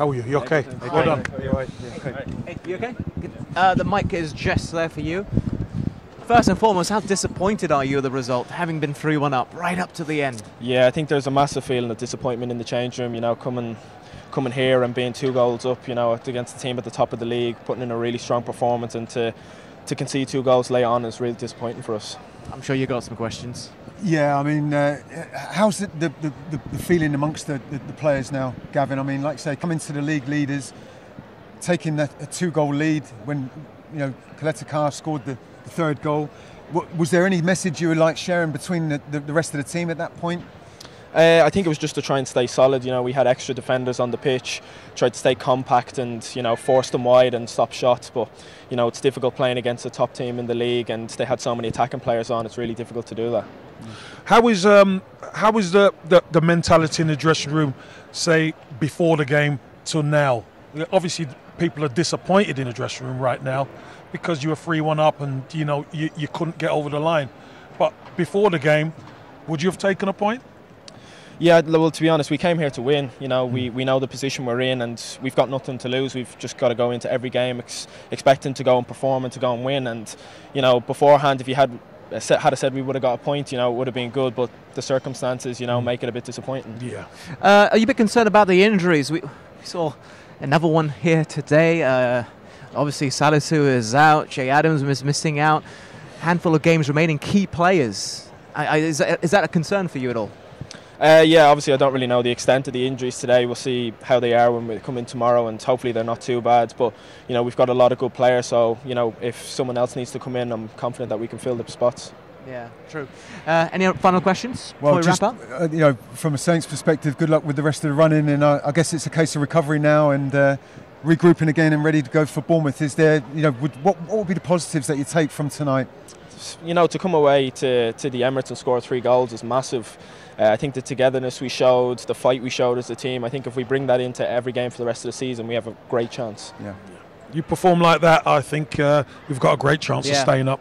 How are you? You okay? Well done. You okay? The mic is just there for you. First and foremost, how disappointed are you at the result, having been 3-1 up, right up to the end? Yeah, I think there's a massive feeling of disappointment in the change room, you know, coming here and being 2 goals up, you know, against a team at the top of the league, putting in a really strong performance, and to concede 2 goals late on is really disappointing for us. I'm sure you got some questions. Yeah, I mean, how's the feeling amongst the players now, Gavin? I mean, like I say, coming to the league leaders, taking a 2-goal lead when, you know, Coletta Carr scored the 3rd goal. Was there any message you would like sharing between the rest of the team at that point? I think it was just to try and stay solid. You know, we had extra defenders on the pitch, tried to stay compact and, you know, force them wide and stop shots. But, you know, it's difficult playing against a top team in the league, and they had so many attacking players on. It's really difficult to do that. How is the mentality in the dressing room, say, before the game till now? Obviously, people are disappointed in the dressing room right now because you were 3-1 up and, you know, you couldn't get over the line. But before the game, would you have taken a point? Yeah, well, to be honest, we came here to win. You know, we know the position we're in, and we've got nothing to lose. We've just got to go into every game expecting to go and perform and to go and win. And, you know, beforehand, if you had said we would have got a point, you know, it would have been good, but the circumstances, you know, make it a bit disappointing. Yeah. Are you a bit concerned about the injuries? We saw another one here today. Obviously, Salisu is out. Jay Adams is missing out. Handful of games remaining. Key players. Is that a concern for you at all? Yeah, obviously I don't really know the extent of the injuries today. We'll see how they are when we come in tomorrow, and hopefully they're not too bad. But, you know, we've got a lot of good players, so, you know, if someone else needs to come in, I'm confident that we can fill the spots. Yeah, true. Any final questions before we wrap up? You know, from a Saints perspective, good luck with the rest of the run-in, and I guess it's a case of recovery now and regrouping again and ready to go for Bournemouth. Is there, you know, what would be the positives that you take from tonight? You know, to come away to the Emirates and score 3 goals is massive. I think the togetherness we showed, the fight we showed as a team, I think if we bring that into every game for the rest of the season, we have a great chance. Yeah. You perform like that, I think you've got a great chance of staying up.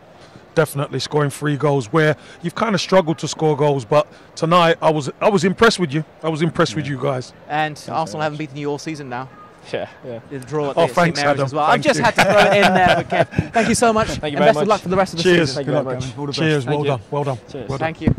Definitely scoring 3 goals where you've kind of struggled to score goals, but tonight I was impressed with you. I was impressed with you guys. And Arsenal haven't beaten you all season now. Yeah, yeah. The draw at the thanks, Adam. As well. I've just had to throw it in there with Kev. Thank you so much. Thank you very much. Best of luck for the rest of the season. Cheers. Well done. Well done. Thank you.